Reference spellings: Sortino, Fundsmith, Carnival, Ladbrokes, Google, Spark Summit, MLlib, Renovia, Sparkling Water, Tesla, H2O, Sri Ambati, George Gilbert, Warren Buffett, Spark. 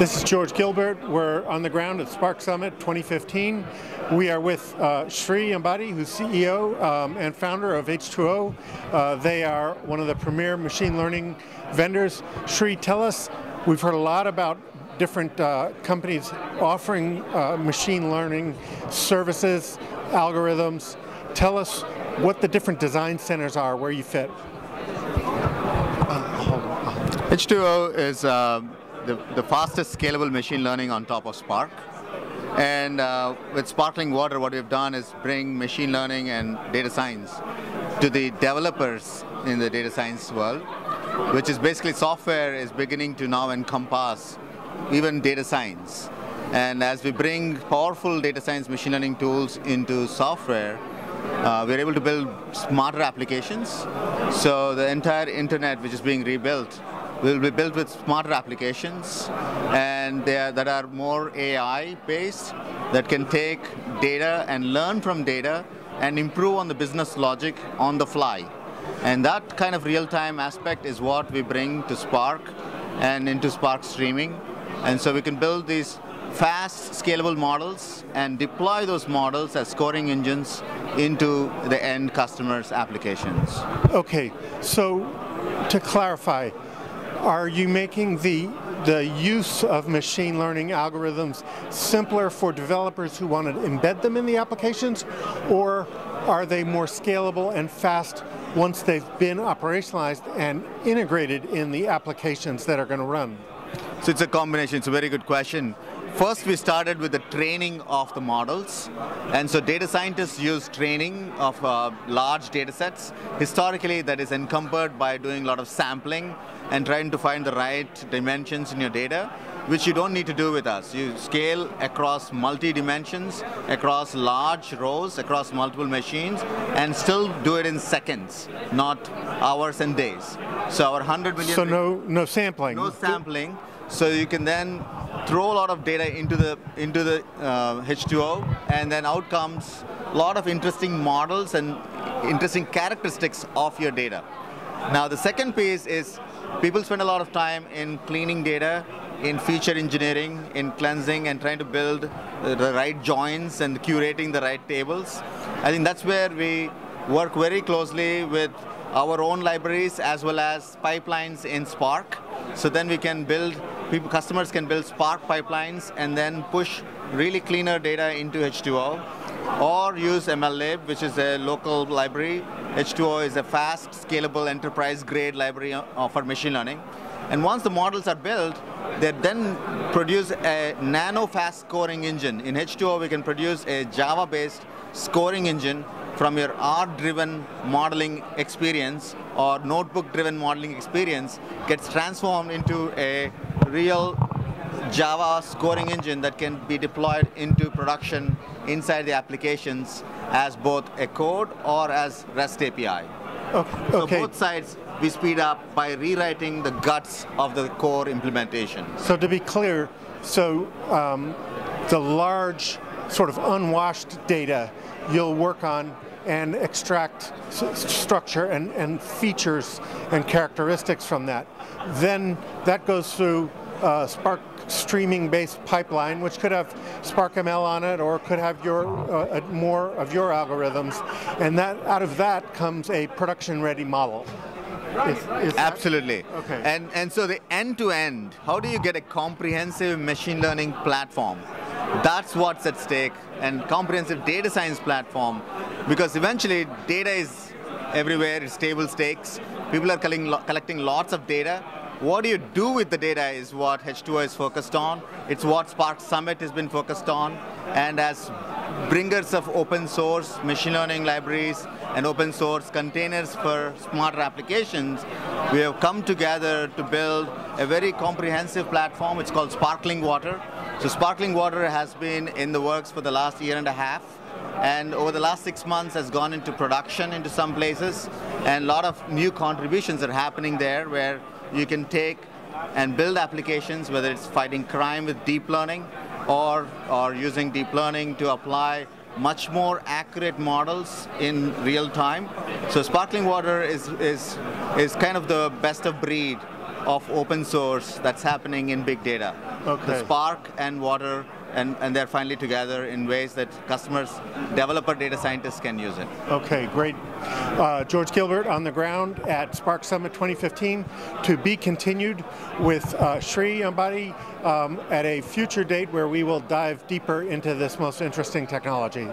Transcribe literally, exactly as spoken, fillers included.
This is George Gilbert. We're on the ground at Spark Summit twenty fifteen. We are with uh, Sri Ambati, who's C E O um, and founder of H two O. Uh, they are one of the premier machine learning vendors. Sri, tell us, we've heard a lot about different uh, companies offering uh, machine learning services, algorithms. Tell us what the different design centers are, where you fit. H two O is uh, the, the fastest scalable machine learning on top of Spark. And uh, with Sparkling Water, what we've done is bring machine learning and data science to the developers in the data science world, which is basically software is beginning to now encompass even data science. And as we bring powerful data science machine learning tools into software, Uh, we're able to build smarter applications. So the entire internet, which is being rebuilt, will be built with smarter applications, and they are, that are more A I-based, that can take data and learn from data and improve on the business logic on the fly. And that kind of real-time aspect is what we bring to Spark and into Spark Streaming. And so we can build these fast, scalable models and deploy those models as scoring engines into the end customers' applications. Okay, so to clarify, are you making the, the use of machine learning algorithms simpler for developers who want to embed them in the applications, or are they more scalable and fast once they've been operationalized and integrated in the applications that are going to run? So it's a combination. It's a very good question. First, we started with the training of the models. And so data scientists use training of uh, large data sets. Historically, that is encumbered by doing a lot of sampling and trying to find the right dimensions in your data, which you don't need to do with us. You scale across multi-dimensions, across large rows, across multiple machines, and still do it in seconds, not hours and days. So our one hundred million... So no, no sampling. No sampling. So you can then throw a lot of data into the into the uh, H two O, and then out comes a lot of interesting models and interesting characteristics of your data. Now the second piece is people spend a lot of time in cleaning data, in feature engineering, in cleansing and trying to build the right joins and curating the right tables. I think that's where we work very closely with our own libraries as well as pipelines in Spark. So then we can build, people, customers can build Spark pipelines and then push really cleaner data into H two O, or use MLlib, which is a local library. H two O is a fast, scalable, enterprise-grade library for machine learning. And once the models are built, they then produce a nano-fast scoring engine. In H two O, we can produce a Java-based scoring engine from your R-driven modeling experience or notebook-driven modeling experience, gets transformed into a real Java scoring engine that can be deployed into production inside the applications as both a code or as REST A P I. Okay. So both sides, we speed up by rewriting the guts of the core implementation. So to be clear, so um, the large sort of unwashed data you'll work on and extract structure and, and features and characteristics from that. Then that goes through uh, Spark streaming-based pipeline, which could have Spark M L on it, or could have your uh, more of your algorithms. And that out of that comes a production-ready model. Is, is Absolutely. Okay. And, and so the end-to-end, how do you get a comprehensive machine learning platform? That's what's at stake, and comprehensive data science platform, because eventually data is everywhere, it's table stakes, people are collecting lots of data. What do you do with the data is what H two O is focused on, it's what Spark Summit has been focused on, and as bringers of open source machine learning libraries and open source containers for smarter applications, we have come together to build a very comprehensive platform. It's called Sparkling Water. So Sparkling Water has been in the works for the last year and a half, and over the last six months has gone into production into some places, and a lot of new contributions are happening there where you can take and build applications, whether it's fighting crime with deep learning or, or using deep learning to apply much more accurate models in real time. So Sparkling Water is, is, is kind of the best of breed of open source that's happening in big data. okay. the Spark and water, and, and they're finally together in ways that customers, developer data scientists can use it. Okay, great. Uh, George Gilbert on the ground at Spark Summit twenty fifteen, to be continued with uh, Sri Ambati um, at a future date where we will dive deeper into this most interesting technology.